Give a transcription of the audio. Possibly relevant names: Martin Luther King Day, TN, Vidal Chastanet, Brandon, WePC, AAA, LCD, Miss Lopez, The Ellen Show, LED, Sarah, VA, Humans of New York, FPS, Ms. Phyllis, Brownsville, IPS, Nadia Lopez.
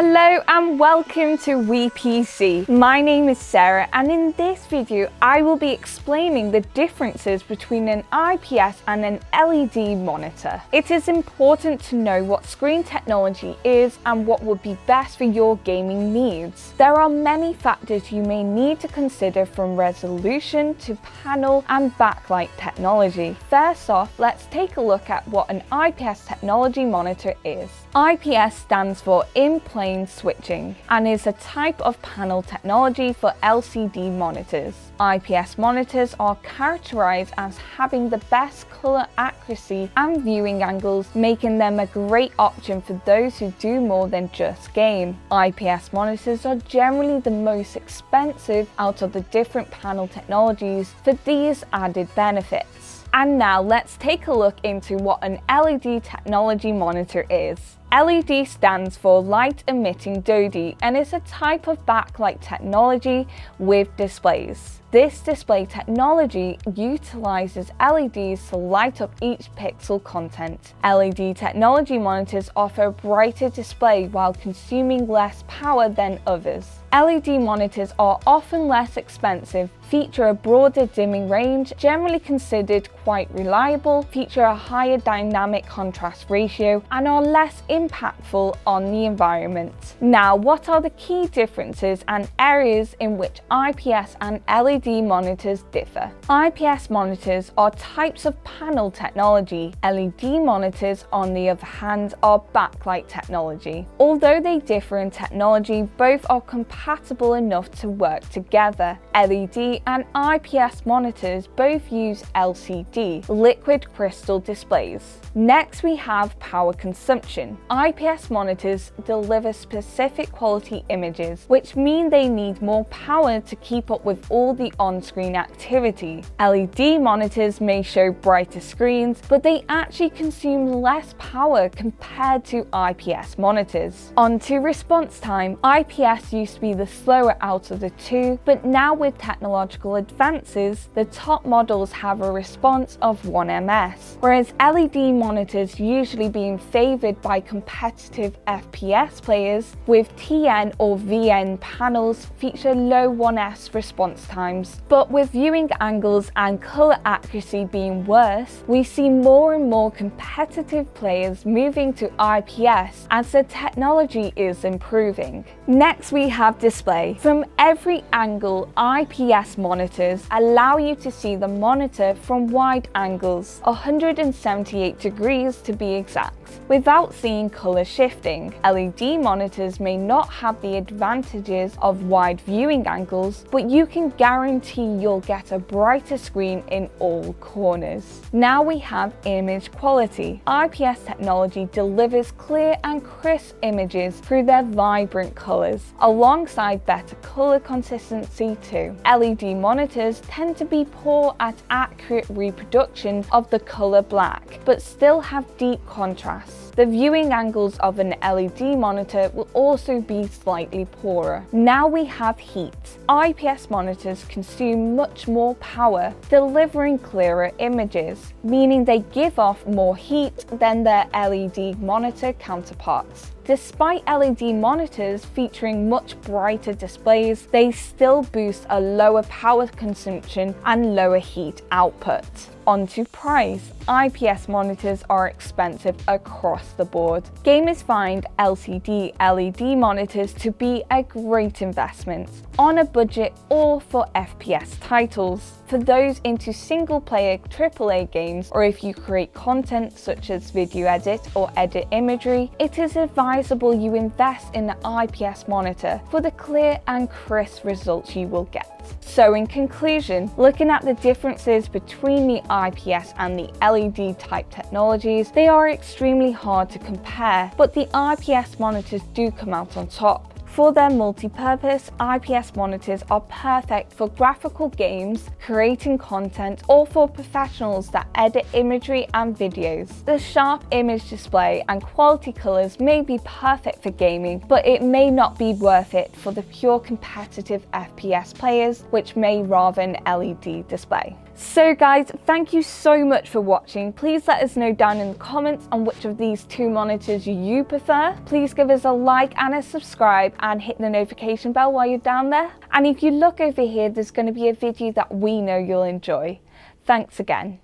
Hello and welcome to WePC. My name is Sarah, and in this video I will be explaining the differences between an IPS and an LED monitor. It is important to know what screen technology is and what would be best for your gaming needs. There are many factors you may need to consider, from resolution to panel and backlight technology. First off, let's take a look at what an IPS technology monitor is. IPS stands for in-plane switching and is a type of panel technology for LCD monitors. IPS monitors are characterized as having the best color accuracy and viewing angles, making them a great option for those who do more than just game. IPS monitors are generally the most expensive out of the different panel technologies for these added benefits. And now let's take a look into what an LED technology monitor is. LED stands for light emitting DoD and is a type of backlight technology with displays. This display technology utilizes LEDs to light up each pixel content. LED technology monitors offer a brighter display while consuming less power than others. LED monitors are often less expensive, feature a broader dimming range, generally considered quite reliable, feature a higher dynamic contrast ratio, and are less impactful on the environment. Now, what are the key differences and areas in which IPS and LED monitors differ? IPS monitors are types of panel technology. LED monitors, on the other hand, are backlight technology. Although they differ in technology, both are compatible enough to work together. LED and IPS monitors both use LCD, liquid crystal displays. Next, we have power consumption. IPS monitors deliver specific quality images, which mean they need more power to keep up with all the on-screen activity. LED monitors may show brighter screens, but they actually consume less power compared to IPS monitors. On to response time. IPS used to be the slower out of the two, but now with technological advances, the top models have a response of 1ms, whereas LED monitors usually being favored by competitive FPS players with TN or VN panels feature low 1s response times. But with viewing angles and color accuracy being worse, we see more and more competitive players moving to IPS as the technology is improving. Next, we have display. From every angle, IPS monitors allow you to see the monitor from wide angles, 178 degrees to be exact, without seeing color shifting. LED monitors may not have the advantages of wide viewing angles, but you can guarantee you'll get a brighter screen in all corners. Now we have image quality. IPS technology delivers clear and crisp images through their vibrant colors, alongside better color consistency too. LED monitors tend to be poor at accurate reproduction of the color black, but still have deep contrast. The viewing angles of an LED monitor will also be slightly poorer. Now we have heat. IPS monitors consume much more power, delivering clearer images, meaning they give off more heat than their LED monitor counterparts. Despite LED monitors featuring much brighter displays, they still boast a lower power consumption and lower heat output. On to price. IPS monitors are expensive across the board. Gamers find LCD LED monitors to be a great investment on a budget or for FPS titles. For those into single-player AAA games, or if you create content such as video edit or edit imagery, it is advisable you invest in an IPS monitor for the clear and crisp results you will get. So in conclusion, looking at the differences between the IPS and the LED type technologies, they are extremely hard to compare, but the IPS monitors do come out on top. For their multi-purpose, IPS monitors are perfect for graphical games, creating content, or for professionals that edit imagery and videos. The sharp image display and quality colors may be perfect for gaming, but it may not be worth it for the pure competitive FPS players, which may rather an LED display. So guys, thank you so much for watching. Please let us know down in the comments on which of these two monitors you prefer. Please give us a like and a subscribe and hit the notification bell while you're down there. And if you look over here, there's going to be a video that we know you'll enjoy. Thanks again.